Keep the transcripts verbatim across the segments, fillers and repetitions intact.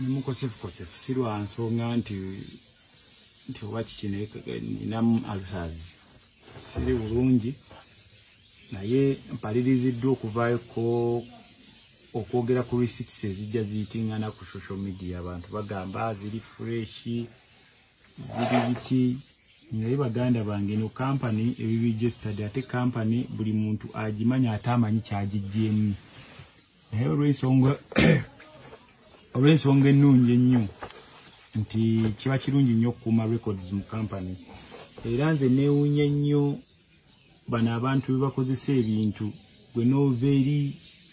nimukosefu kosefu sirwa ansonga nti nti wachi chineka ninamu alusazi siri urungi na ye mpalirizi duo kuvayo ko okwogera ku receipts zijja ziyitingana ku social media abantu bagamba ziri fresh ziri biti naye baganda bange no company ebi registered ate company buli muntu ajimanya atamanyi kyajijjemu naye olw'ensonga olw'ensonga ennungi ennyo nti kiba kirungi nnyo okukuuma records mu company era nze neewunya ennyo bano abantu be bakozesa ebintu gwe n'ova eri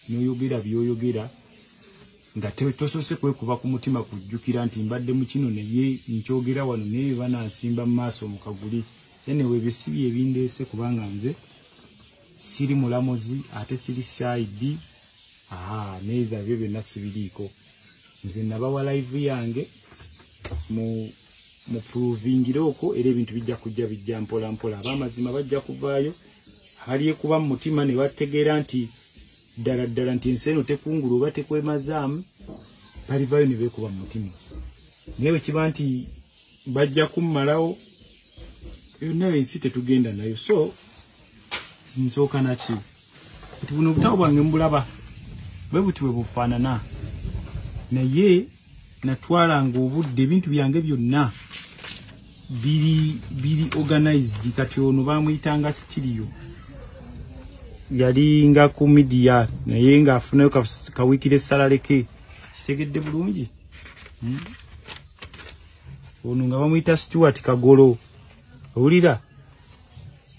n'oyogera by'oyogera nga tosose kwekuba ku mutima kujjukira nti mbadde mu kino naye nkyogera wano naye banansimba mu maaso mu kaguli yenewe ebyo si bye bindeese kubanga nze siri mulamuzi ate siri sayidi aha neza ebyo byonna sibiriiko nze nabawa live yange mu mu provingiroko era ebintu bijja kujja bijja mpola mpola abamazima bajja kuvaayo haliye kuba mu mutima ne bategeera nti dara dara ntinseno tekunguru batekwe mazamu bali bayo nibe kuba mutima newe kibanti bajja kummalao yone insite tugenda nayo so nsoka nachi tubuno butawo bwange mbulaba bwe butiwe bufanana na ye natwala ngobudde bintu byange byonna biri biri organized kati ono bamuyitanga studio yali nga ku media naye nga afunayo ka wiki lesalaleke kitegedde bulungi ono nga bamuyita Stuart Kagolo owulira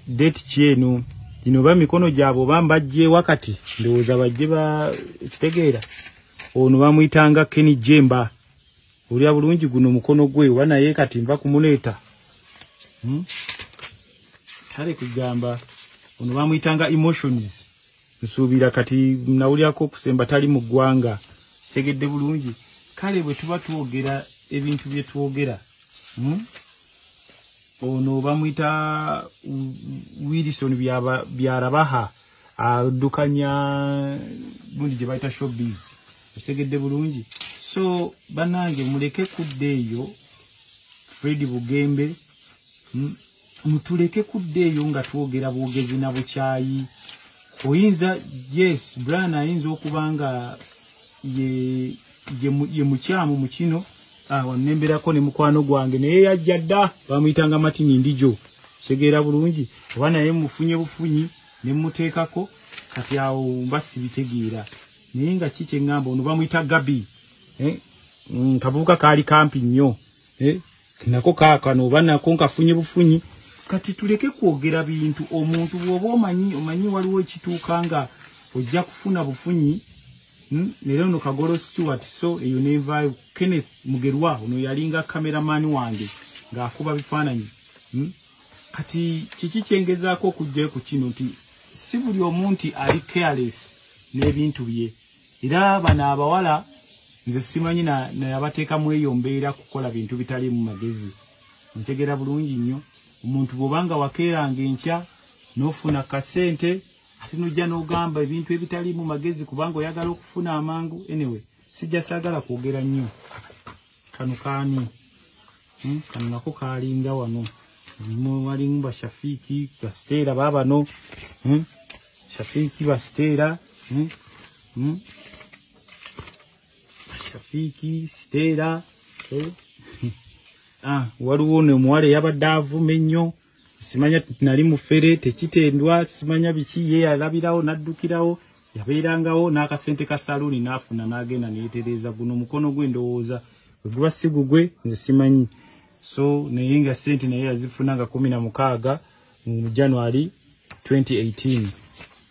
date kyeno gino ba mikono gyabo bambajje wakati ndowooza bajje ba kitegeera ono bamuyitanga Kenny Jemba olya bulungi guno mukono gwe wanaye kati mva kumuleeta kale kugamba ono bamuyitanga emotions nsuubira kati nawulyako okusemba tali mu ggwanga kitegedde bulungi kale bwe tuba twogera ebintu bye twogera ono bamuyita Wilson Byarabaha addukanya gundi gye bayita showbiz kitegedde bulungi so banange muleke kudde eyo Fred Bugembe mutuleke kuddeyo nga twogera bwogezi na bukyayi oyinza yes Bryan ayinza okubanga ye ye mukyamu mukino wannemberako ne mukwano gwange naye yajja dda bamuyitanga Matini ndijo segeera bulungi oba naye mufunye bufunyi ne muteekako kati awo mbasibitegeera naye nga ki kyeŋŋamba ono bamuyita Gabi kabuuka kaali kampi nnyo nako kaakano oba nako nkafunye bufunyi kati tuleke kwogera bintu omuntu bwoba omanyi omanyi waliwo ekituuka nga ojja kufuna bufunyi era ono Kagolo Stuart so eyo neva Kenneth Mugerwa ono yalinga kameramani wange ng'akuba bifaananyi kati kiki kyengezaako okujjayo ku kino nti si buli omuntu ali careless n'ebintu bye era bano abawala nze simanyi nayabateekamu eyo mbeera kukola bintu bitali mu magezi ntegera bulungi nnyo omuntu bwobanga wakeeranga enkya n'ofuna kasente ate nojja n'ogamba ebintu ebitali mu magezi kubanga oyagala okufuna amangu anyway sijja saagala kwogera nnyo kano kaani kano nako kaalinga wano walimu bashafiiki basiteera baabano shafiiki basiteera Shafiki, Stera, eh? ah, waliwo ne muwale yabadde avume ennyo simanya nali mufere tekitendwa simanya biki ye alabirawo naddukirawo yabeerangawo n'akasente ka saluuni n'afuna n'agenda neyetereeza guno mukono gwe ndowooza gwa sigu gwe nze simanyi so naye nga sente naye yazifuna nga kumi na mukaaga mu January twenty eighteen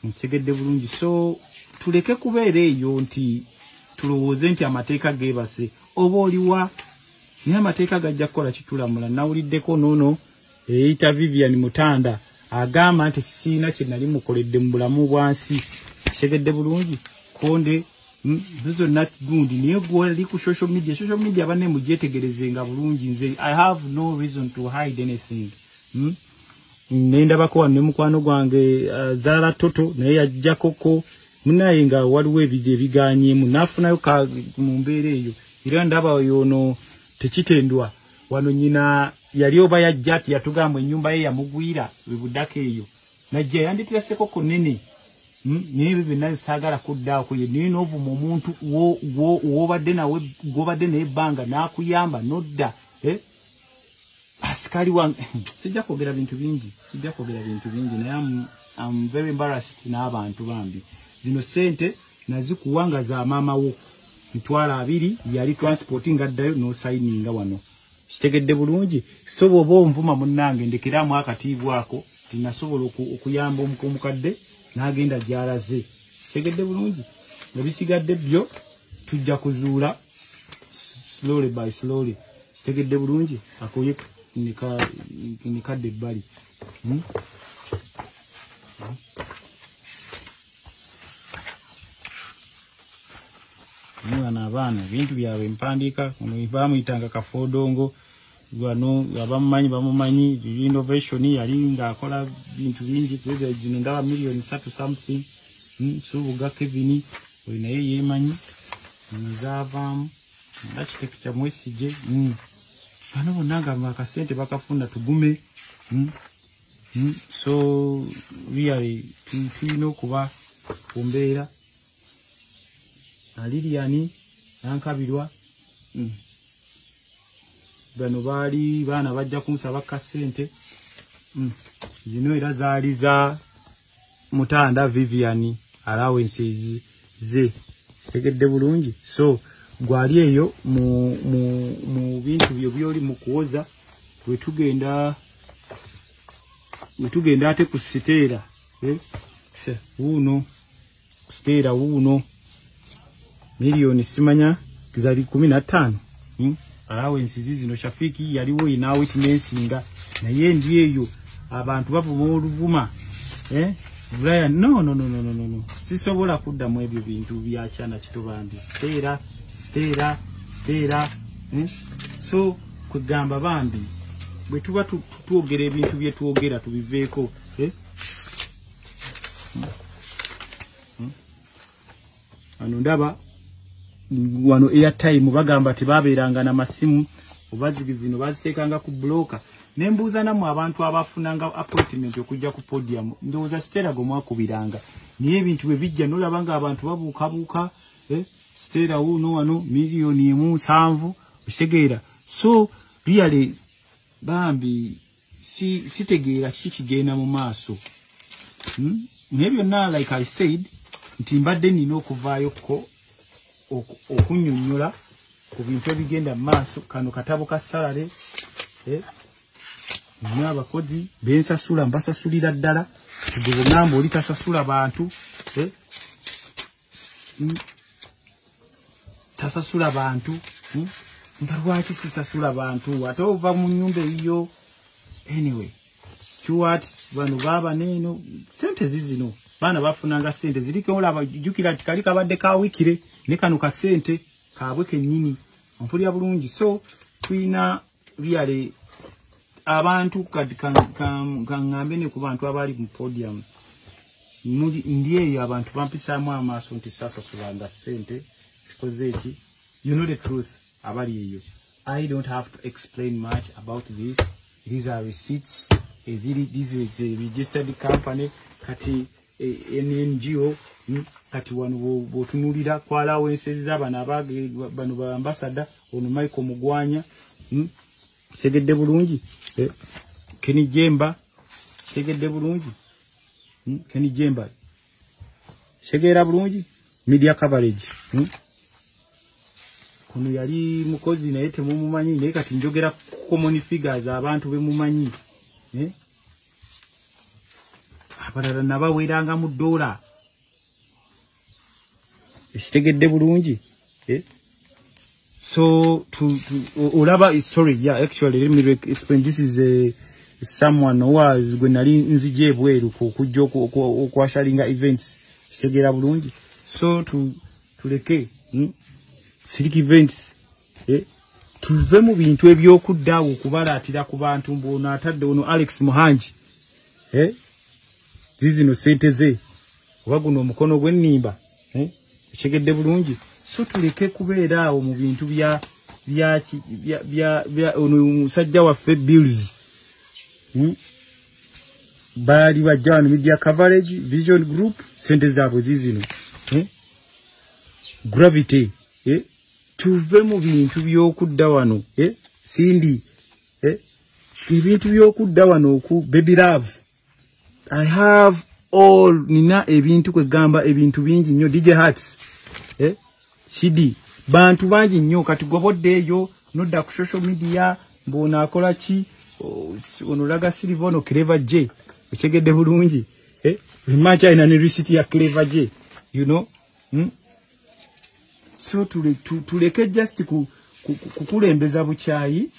nkitegedde bulungi so tuleke kubeera eyo nti tulowooze nti amateeka geebase oba oliwa naye amateeka gajja kukola kitulamula nawuliddeko noono eyita Vivian Mutanda agamba nti siina kye nali mukoledde mu bulamu bwansi kitegedde bulungi konde zonna gundi naye gwali ku social media social media banne mugyetegerezenga bulungi nze I have no reason to hide anything nendabako wanne mukwano gwange Zara Toto naye yajjakoko munaye nga waliwo ebigye biganye munafunayo mu mbeera eyo Ila ndaba yono tekitendwa wano nyina yali oba ya jati yatugamba ennyumba ye yamugwira bibudake eyo najja yanditireseko ku nini mm nibi binansagala kudda ku nino ovumu omuntu wo wo wobadde nawe gobadde ne banga nakuyamba nodda eh askari wange sijja kogera bintu bingi sijja kogera bintu bingi na am I'm very embarrassed na abantu bambi zino sente nazikuwanga za mama wo mitwala abiri yali transporting addayo no signinga wano kitegedde bulungi sobo bo mvuma munange ndekiramu akativu ako tinasobola okuyamba omukomukadde nagenda gyalaze kitegedde bulungi ebisigadde byo tujja kuzuula slowly by slowly kitegedde bulungi akoye nika nikadde bali hmm? Mwana abana bintu byawe mpandika ono ivamu itanga kafodongo gwano abamanyi bamumanyi innovation yali nga akola bintu bingi tweze jinenda milioni satu something nsubuga Kevin olina yeyemanyi nzavamu ndachi picture mwesije mm bano bonanga makasente bakafunda tugume mm so really twino kuba ombeera Liliani, Ankabirwa, mm. Benobari, Bana Vajakun Savaka Sente, mm. Zinoida Zaliza, Mutanda Viviani, allowances, Z, Secret Devulungi. So, Guardio, Mu, Mu, Mu, Vintu, Yobiori Mukoza, we took in the we took in that Citera, eh? Se, Uno, Stera Uno. Milioni simanya kizali kumi na tano hmm? Allowance zino Shafiki yaliwo ina witness nga na ye ndiye yo abantu bavuma oluvuma eh Bryan no no no no no no sisobola kuddamu ebyo bintu byachana kitobandi stera stera stera hmm? So kugamba bambi bwe tuba tuogera ebintu bye tuogera tubiveeko eh hmm? Hmm? Ano ndaba wano airtime bagamba tebabeeranga na masimu obazigizino baziteekanga ku bloka nembuuza namu abantu abafunanga appointment okujja ku podium ndowooza Stella gwe mwakubiranga naye ebintu bwe bijja n'olabanga abantu babuukabuuka eh, Stella wuno wano miliyoni emu nsanvu okitegeera so really bambi si sitegeera kiki kigenda mu maaso hmm? Naye byonna like I said nti mbadde nina okuvaayo ko okunyunyola ku bintu bigenda maaso kano katabo ka salary eh n'abakozi bensasula mbasasulira ddala guvernamba olitasasula bantu eh tasasula bantu ndarwaaki sisasula bantu watova mu nyumba iyo anyway Stuart bano baba neno sente zizino bana bafunanga sente zirike olaba jukira tikali kabadde ka wikire nekano ka sente kabwe kenyini mpulya bulungi so twina byale abantu kangambe ne ku bantu abali mu podium muri ndiye abantu bampisaamu amaso nti sasa sulanda sente sikoze eki you know the truth abali eyo I don't have to explain much about this these are receipts ezili this is a registered company kati N G O kati wano botunulira kwa allowances z'abana abage bano ba ambassador ono Michael Mugwanya segedde bulungi Keni Jemba segedde bulungi Keni Jemba segera bulungi media coverage kuno yali mukozi naye temumumanyi naye kati njogera common figures abantu bemumanyi eh abalala nabaweranga mu dola ekitegedde bulungi eh so to, to olaba sorry yeah actually let me explain this is a someone who was gwe nali nzije bweru kujja okwashalinga events kitegera bulungi so to tuleke hmm? Civic events eh tuve mu bintu ebyokuddawo kubalatira ku bantu mbono atadde ono Alex Muhanji eh zizino sente ze obaguno omukono gwe nimba eh chegedde bulungi so tuleke kubeera awo mu bintu bya bya bya bya ono musajja waffe bills hmm? Bali bajjano media coverage vision group sente zaabwe zizino hmm? Gravity eh? Tuve mu bintu byokudda wano eh? Sindi eh? Ebintu byokudda wano ku baby love I have all nina ebintu kwegamba ebintu bingi nnyo D J Hearts eh Shidi bantu bangi nnyo kati gobodde eyo nodda ku social media mbona akola ki ono laga silivono Clever J ochegedde bulungi eh vimacha ina ni receipt ya Clever J you know hmm? So tuleke tule just ku kukulembeza buchayi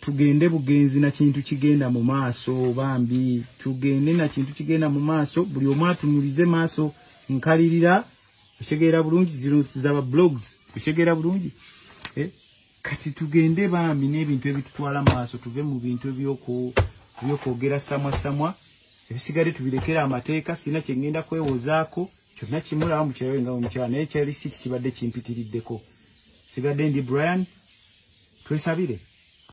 tugende bugenzi na kintu kigenda mu maaso bambi tugende na kintu kigenda mu maaso buli omatu mulize maaso nkalirira ushegera bulungi zino tuzaba blogs ushegera bulungi eh kati tugende bambi n'ebintu ebitutwala maaso tuve mu bintu byoko byokogera samwa samwa ebisigale tubireke amateeka sina kyengenda kwewozaako kyonna kimula amukyero nga omukyana ekyali six kibadde kimpitiriddeko sigadde ndi Bryan twesabire.